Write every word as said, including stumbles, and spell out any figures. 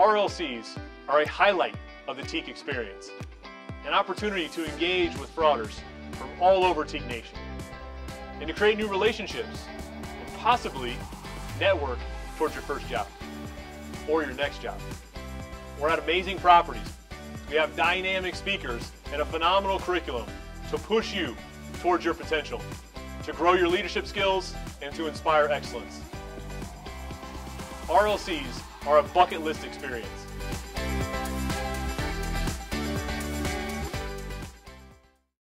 R L Cs are a highlight of the Teak experience, an opportunity to engage with frauders from all over Teak Nation and to create new relationships and possibly network towards your first job or your next job. We're at Amazing Properties. We have dynamic speakers and a phenomenal curriculum to push you towards your potential, to grow your leadership skills, and to inspire excellence. R L Cs are a bucket list experience.